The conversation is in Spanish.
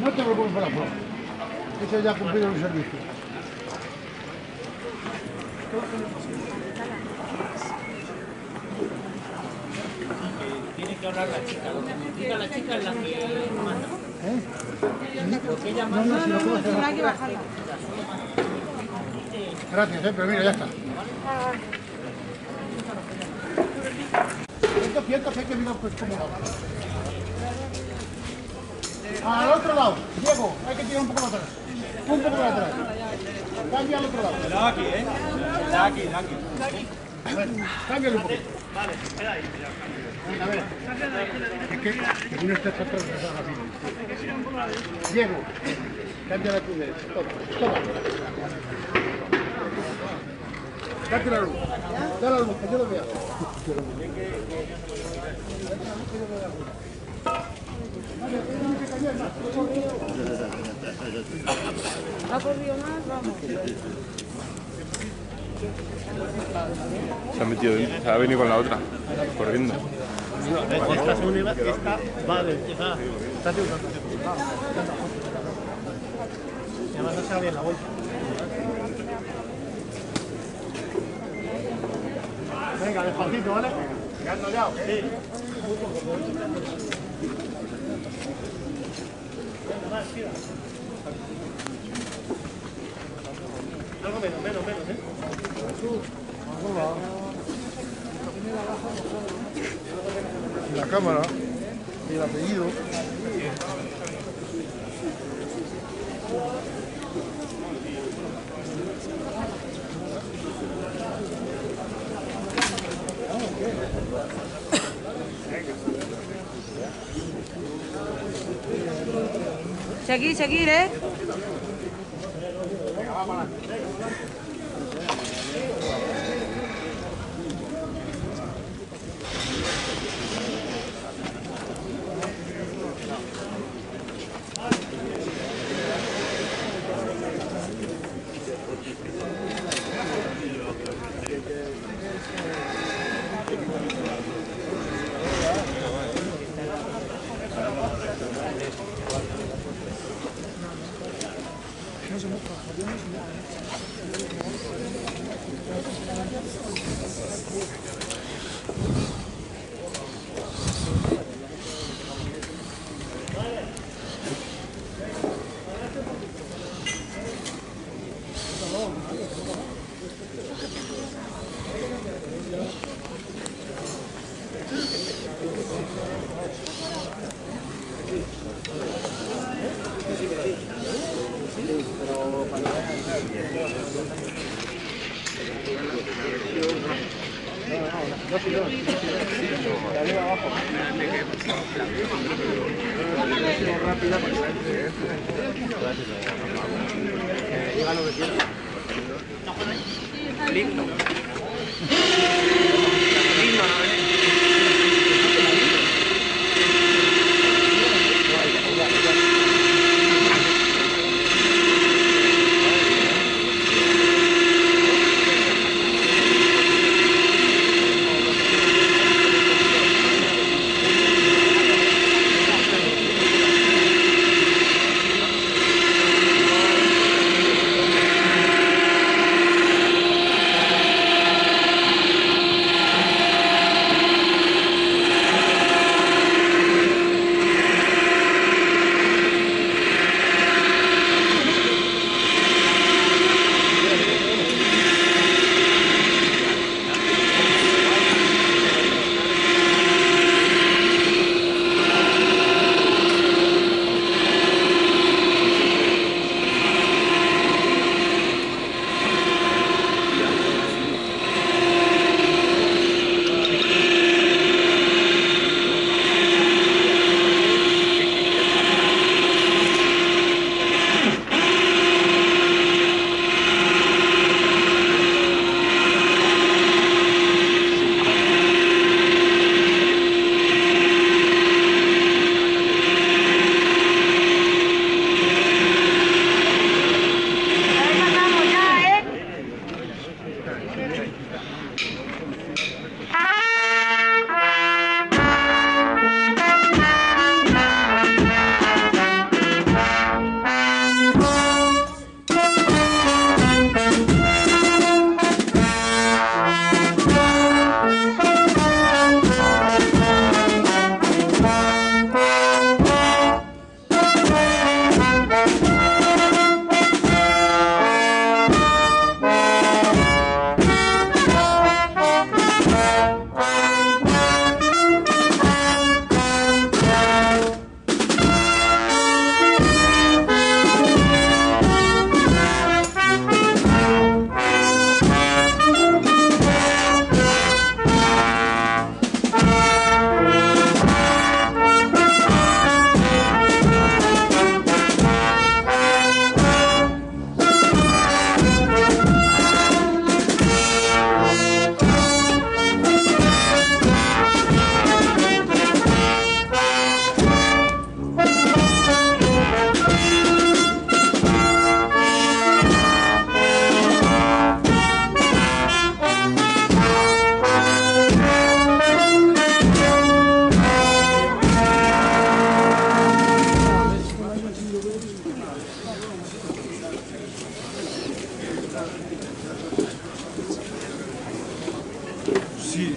No te preocupes por la prueba. Eso ya ha cumplido el servicio. Tiene que hablar la chica. Diga la chica en la que manda. ¿Eh? No, tendrá que bajarla. Gracias, pero mira, ya está. Estos pientas hay que mirar pues como al otro lado, Diego, hay que tirar un poco para atrás. Un poco para atrás. Cambia al otro lado. No, aquí, ¿eh? Aquí. A ver, cámbialo un poco. Vale, espera ahí. A ver. Es que no estás atrás de esa rápido. Hay que tirar un poco para atrás. Diego, cambia la cruz. Toma. Date la luz. Dale la luz, que yo lo vea. Ha corrido más, vamos. Se ha metido, se ha venido con la otra, corriendo. No, esta es una que está, vale, está ayudando. Además no se abre la bolsa. Venga, despacito, ¿vale? ¿Ya has notado? Sí. Algo menos, ¿eh? La cámara y el apellido. Seguir, ¿eh? Sí.